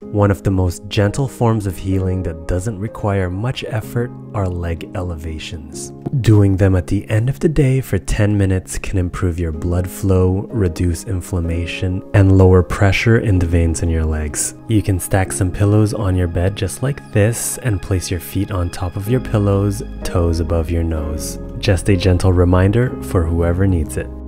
One of the most gentle forms of healing that doesn't require much effort are leg elevations. Doing them at the end of the day for 10 minutes can improve your blood flow, reduce inflammation, and lower pressure in the veins in your legs. You can stack some pillows on your bed just like this and place your feet on top of your pillows, toes above your nose. Just a gentle reminder for whoever needs it.